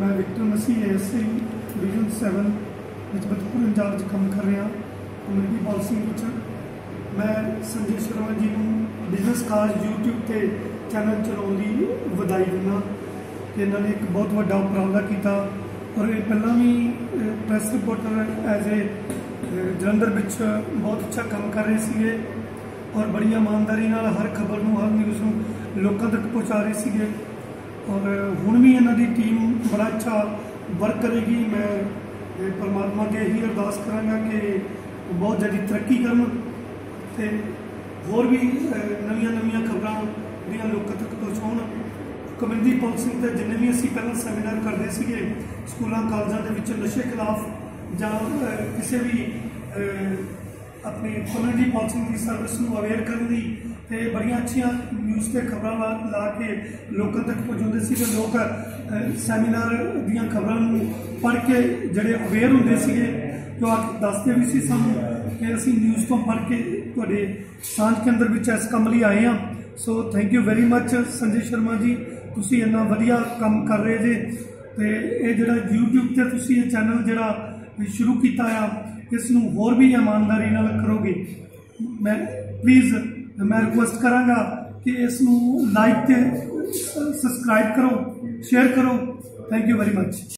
मैं Victor Masih ASC division 7 Bajbatpur in charge काम कर रहा कम्यूनिटी पॉलिसिंग विच मैं संजीव शर्मा जी को बिजनेस खास यूट्यूब के चैनल चलाने की बधाई दिना। इन्होंने एक बहुत बड़ा उपराला किया और पहला भी press reporter as a Jalandhar विच बहुत अच्छा काम कर रहे थे और बड़ी ईमानदारी हर खबर को हर न्यूज़ को लोगों तक पहुँचा रहे थे और हुण भी इन्हां दी टीम बड़ा अच्छा वर्क करेगी। मैं परमात्मा के ही अरदास करांगा कि बहुत ज़्यादा तरक्की करन ते होर भी नवीं नवीं खबरां जिहड़ियां लोकां तक पहुँचाउण। कम्यूनिटी पॉलिसिंग ते जिन्ने भी असीं पहलां सैमीनार करदे सीगे स्कूलां कालजां दे विच नशे खिलाफ जां किसी भी अपनी कम्यूनिटी पॉलिसिंग की सर्विस को अवेयर करने ते बड़िया अच्छी न्यूज़ से खबर ला के लोगों तक पहुँचाते थे। लोग सैमीनार दीयां खबरां पढ़ के जड़े अवेयर होंदे सीगे तो दसते भी सी सानूं कि असीं न्यूज़ तो पढ़ के तुहाडे सांझ केंद्र विच इस कम लई आए हैं। So thank you very much Sanjay Sharma ji, तुसीं इन्ना वधिया काम कर रहे जे ते इह जिहड़ा यूट्यूब ते तुसीं इह चैनल जिहड़ा शुरू किया आ इसनूं होर भी ईमानदारी नाल करोगे। मैं प्लीज़ मैं रिक्वेस्ट करांगा कि इसनूं लाइक ते सबसक्राइब करो, शेयर करो। Thank you very much.